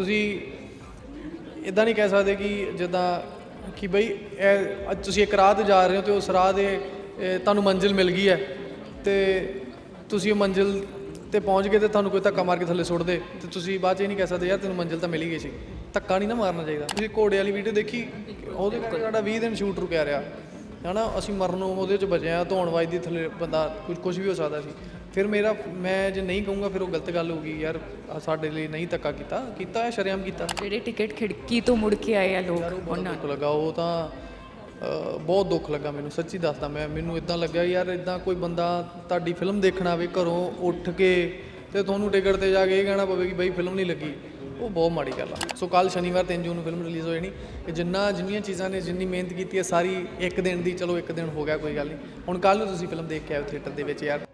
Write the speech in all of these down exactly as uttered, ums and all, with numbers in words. ਤੁਸੀਂ इदा नहीं कह सकते कि जिदा कि बई तुसीं एक राह जा रहे हो तो उस राह तुहानूं मंजिल मिल गई है तो तुसीं मंजिल ते पहुँच गए तो तुहानूं कोई धक्का मार के थले सुट दे तो तुसीं बाद नहीं कह सकते यार तैनूं मंजिल तो मिल गई सी। धक्का नहीं ना मारना चाहिए। तुसीं घोड़े वाली वीडियो देखी उहदे करके साडा बीस दिन शूट रुकिया रहा है ना, असीं मरनों उहदे च बचे आ, धौण वजदी थले बंदा कुछ कुछ भी हो सकता सी। फिर मेरा मैं जो नहीं कहूँगा फिर वो गलत गल होगी यार, साढ़े लिए नहीं धक्का किता किता है शरेआम किता। जेडे टिकट खिड़की तो मुड़ के आए लोग दुख लगा, वो तो बहुत दुख लगा मैनू, सच्ची दसदा मैं मैनू इदा लगा यार इदा कोई बंदा तुहाडी फिल्म देखना आवे घरों उठ के तो तुहानू टिकट पर जाके ये कहना पवे कि बई फिल्म नहीं लगी, वो बहुत माड़ी गल आ। सो कल शनिवार तीन जून फिल्म रिलीज़ हो जानी। जिन्ना जिन्नियां चीज़ां ने जिन्नी मेहनत की है सारी एक दिन की, चलो एक दिन हो गया कोई गल नहीं, हुण कल नूं तुसीं फिल्म देख के आओ थिएटर दे विच यार।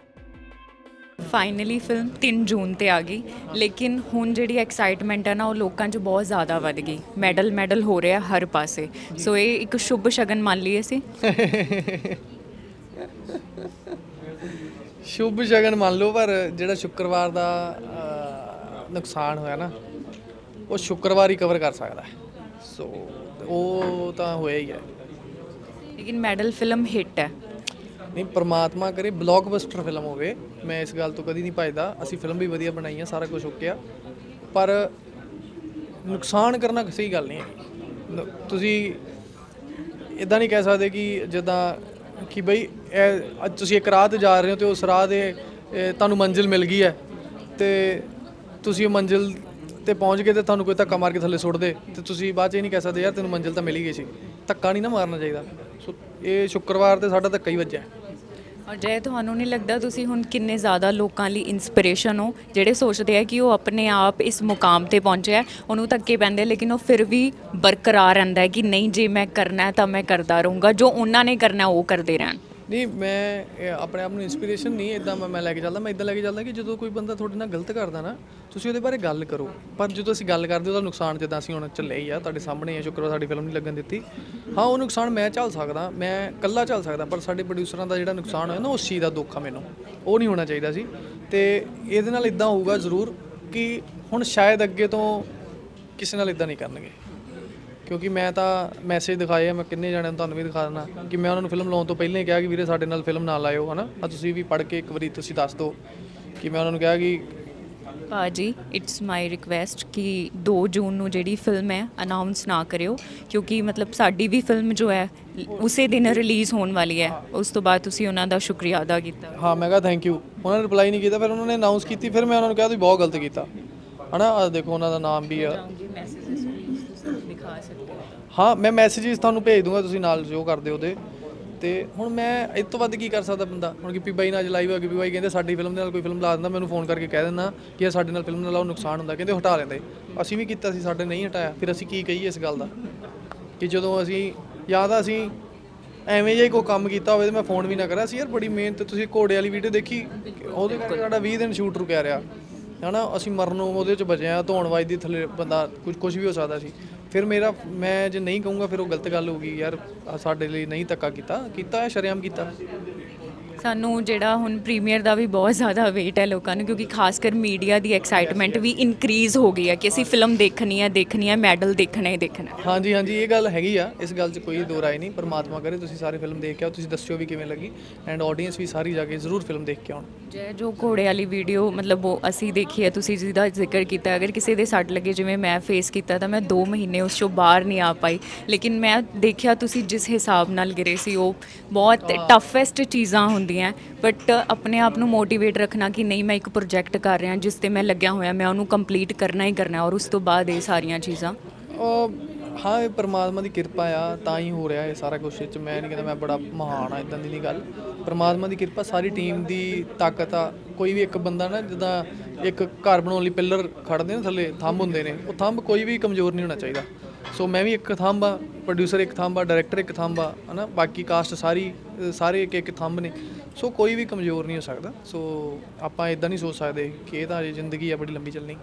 फाइनली फिल्म तीन जून ते आ गई, लेकिन हुण जिहड़ी एक्साइटमेंट है ना वो लोगों च बहुत ज़्यादा वध गई। मैडल मैडल हो रहा हर पासे, सो ये एक शुभ शगन मान लीए सी। शुभ शगन मान लो, पर जिहड़ा शुक्रवार दा नुकसान होया ना वो शुक्रवार ही कवर कर सकता है, सो वो तो होया ही है। लेकिन मैडल फिल्म हिट है, नहीं परमात्मा करे ब्लॉकबस्टर फिल्म होवे, मैं इस गल तो कदी नहीं भजदा। असी फिल्म भी वधिया बनाई है, सारा कुछ ओके आ, पर नुकसान करना सही गल नहीं है। तुसी इदा नहीं कह सकते कि जिदा कि बई तुसी एक राह जा रहे हो तो उस राह तुहानूं मंजिल मिल गई है तो तुसी मंजिल ते पहुँच गए तो तुहानूं कोई धक्का मार के थले सुट दे तो तुसी बाद नहीं कह सकते यार तैनूं मंजिल तो मिल गई सी। धक्का नहीं ना मारना चाहिए। सो ये शुक्रवार तो साडा धक्का ही वज्जा। और जे तुहानू नहीं लगता तुसी हुण किन्ने ज़्यादा लोगों लिए इंस्पिरेशन हो जिहड़े सोचते हैं कि वो अपने आप इस मुकाम ते पहुँचे है, उन्होंने धक्के पैंदे लेकिन वो फिर भी बरकरार रहिंदा है कि नहीं जे मैं करना है तो मैं करता रहूँगा, जो उन्होंने करना वो करते रहन। नहीं मैं अपने आप में इंस्पिरेशन नहीं इदा मैं, मैं लैके चलता, मैं इदा लैके चलता कि जो कोई बंदा थोड़े नाल गलत करता ना तुसीं उहदे बारे गल करो, पर जो असीं गल करदे उहदा नुकसान जिदा असीं हुण झल्ले ही आ तुहाडे सामने ही आ। शुक्र साडी फिल्म नहीं लगन दित्ती, हाँ वो नुकसान मैं झल सकदा, मैं कल्ला झल सकदा, पर साडे प्रोड्यूसरां दा जिहड़ा नुकसान होया ना उस चीज़ दा दुख आ मैनूं, वो नहीं होना चाहिदा सी। ते इहदे नाल इदा होऊगा जरूर कि हुण शायद अग्गे तो किसी नाल इदा नहीं करनगे, क्योंकि मैं तो मैसेज दिखाए मैं किन्ने जणियां नूं तुहानूं भी दिखा दिना कि मैं उन्होंने फिल्म लाउण तो पहले ही कहा कि वीरे साडे नाल फिल्म ना लाओ है ना। आ तुसीं भी पढ़ के एक बारी तुसीं दस दो कि मैं उन्होंने कहा कि भाजी इट्स माई रिक्वेस्ट कि दो जून नूं जिहड़ी फिल्म है अनाउंस ना करियो, क्योंकि मतलब साडी भी फिल्म जो है उसे दिन रिलीज़ होने वाली है। उस तो बाद तुसीं उन्हां दा शुक्रिया अदा कीता। हाँ मैं कहा थैंक यू, उन्होंने रिप्लाई नहीं किया, फिर उन्होंने अनाउंस की, फिर मैं उन्होंने कहा तुसीं बहुत गलत किया है ना। आ देखो उन्होंने नाम भी है, हाँ मैं मैसेजिज तुहानूं भेज दूंगा, तुसीं नाल जो करदे उहदे ते। हुण मैं इस तों वध की कर सकदा बंदा। हुण गिप्पी बाई नाल लाइव आ, गिप्पी बाई कहिंदे साडी फिल्म दे नाल कोई फिल्म ला दिंदा, मैनूं फोन करके कह देना कि यार साडे नाल फिल्म ना लाओ नुकसान हुंदा, कहिंदे हटा लेंदे। असीं भी कीता सी, साडे नहीं हटाया, फिर असीं की कहीए इस गल दा कि जदों असीं याद आ असीं ਐਵੇਂ ਜਿਹਾ ਕੋਈ ਕੰਮ ਕੀਤਾ ਹੋਵੇ ਤੇ ਮੈਂ ਫੋਨ ਵੀ ਨਾ ਕਰਾਂ ਸੀ ਯਾਰ ਬੜੀ ਮਿਹਨਤ। ਤੁਸੀਂ ਘੋੜੇ ਵਾਲੀ ਵੀਡੀਓ ਦੇਖੀ ਉਹਦੇ ਕਰਕੇ ਸਾਡਾ ਵੀਹ ਦਿਨ ਸ਼ੂਟ ਰੁਕਿਆ ਰਿਹਾ है ना, असी मरनों वो बचे आ, धौण वजदी थले बंदा कुछ कुछ भी हो सकता सी। फिर मेरा मैं जो नहीं कहूँगा फिर वो गलत गल होगी यार, साडे लिए नहीं धक्का किता किता है शरेआम किता। सानू जिहड़ा हुण प्रीमियर का भी बहुत ज़्यादा वेट है लोगों को, क्योंकि खासकर मीडिया की एक्साइटमेंट भी इनक्रीज़ हो गई है कि असी फिल्म देखनी है देखनी है मैडल देखना ही देखना। हाँ जी हाँ जी ये गल हैगी आ, इस गल 'च कोई दो राय नहीं। परमात्मा करे तुसीं सारी फिल्म देख के आओ, तुसीं दस्सिओ भी किवें लगी, एंड ऑडियंस भी सारी जाके जरूर फिल्म देख के आओ। जे जो घोड़े वाली वीडियो मतलब वो असी देखी है, तुसीं जिहदा जिक्र कीता, अगर किसी दे सट लगे जिवें मैं फेस कीता तां मैं दो महीने उस चों बाहर नहीं आ पाई, लेकिन मैं देखिया तुसीं जिस हिसाब नाल गिरे सी वो बहुत टफैसट चीज़ां हुंदियां, बट अपने आप नूं मोटिवेट रखना कि नहीं मैं एक प्रोजेक्ट कर रहा जिस ते मैं लग्या होया मैं उन्होंने कंप्लीट करना ही करना, और उस तो बाद ये सारिया चीज़ां। हाँ ये परमात्मा की किरपा आ तां ही हो रहा है सारा कुछ। मैं नहीं कहता मैं बड़ा महान आ, इदां दी नहीं गल, परमात्मा की किरपा सारी टीम की ताकत आ। कोई भी एक बंदा ना जिदा एक घर बनाने लई पिलर खड़दे ने थले थंब हुंदे ने, वो थंब कोई भी कमजोर नहीं होना चाहिए। सो मैं भी एक थंब आ, प्रोड्यूसर एक थंब आ, डायरैक्टर एक थंब आ है ना, बाकी कास्ट सारी सारे एक एक थंब ने। सो कोई भी कमज़ोर नहीं हो सकता। सो आपां इदां नहीं सोच सकदे कि इह तां जिंदगी आ बड़ी लंबी चलनी।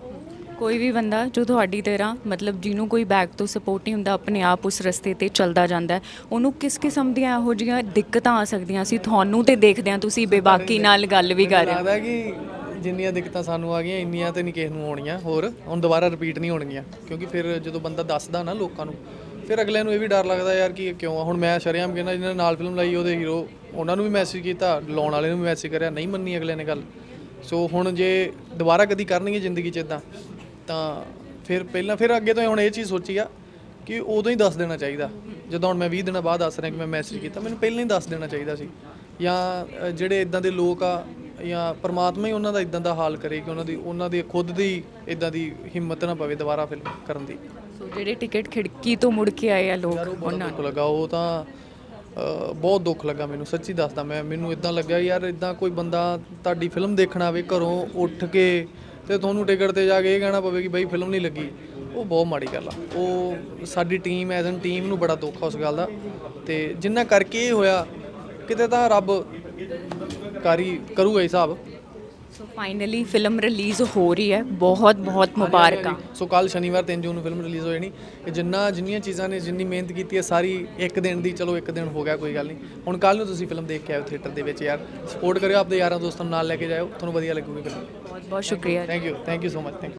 कोई भी बंदा जो तुहाडी तरह मतलब जिन्होंने कोई बैक तो सपोर्ट नहीं हुंदा अपने आप उस रस्ते ते चलदा जांदा है, उन्होंने किस किस्म दियां इहो जिहियां दिक्कतां आ सकदियां सी। तुहानूं ते देखदे आ, तुसीं बेबाकी नाल गल वी कर रहे हो, जिन्नियां दिक्कत सानू आ गई इनिया तो नहीं किसी को आनिया होर हम दोबारा रिपीट नहीं होनगियां क्योंकि फिर जो बंदा दसदा ना लोगों को फिर अगले ये भी डर लगता यार कि क्यों हूँ मैं शरेआम कहना जिन्हें नाल फिल्म लाई वो हीरो उन्होंने भी मैसेज किया लाने वाले भी मैसेज कराया नहीं मन्नी अगले ने गल सो हूँ जे दोबारा कभी करनगे जिंदगी इदा तो फिर पहला फिर अगे तो हम ये चीज़ सोची आ कि उदों ही दस देना चाहिए जदों हूँ मैं भी दिन बाद दस रहा कि मैं मैसेज किया मैंने पहले ही दस देना चाहिए सी या जिहड़े इदां दे लोग आ या परमात्मा ही उन्हों का इदां दा हाल करे कि उन्होंने उन्होंने खुद की इदां दी हिम्मत ना पवे दोबारा फिल्म करन दी। सो जिहड़े टिकट खिड़की तो मुड़ के आए आ लोग उन्हां नूं लगा वो तो बहुत दुख लगा मैनू सच्ची दसदा मैं मैनू इदां लग्या यार इदां कोई बंदा तुहाडी फिल्म देखण आवे घरों उठ के तो तुहानू टिकट ते जाके कहना पवे कि बई फिल्म नहीं लगी वो बहुत माड़ी गल आ वो साडी टीम एज एन टीम नूं बड़ा दुख उस गल दा ते जिन्ना करके होया किते तां रब कारी करूगा ही साहब। सो फाइनली फिल्म रिलीज़ हो रही है बहुत बहुत मुबारक। सो कल शनिवार तीन जून फिल्म रिलीज़ हो जानी जिन्ना जिन्नियां चीज़ां ने जिन्नी मेहनत की है सारी एक दिन दी चलो एक दिन हो गया कोई गल नहीं हुण कल नूं तुसीं फिल्म देख के आओ थिएटर दे विच यार सपोर्ट करियो आपदे यारां दोस्तां नूं नाल लैके जाओ तुहानूं वधिया लगूगी फिल्म। बहुत बहुत शुक्रिया thank you thank you so much thank you.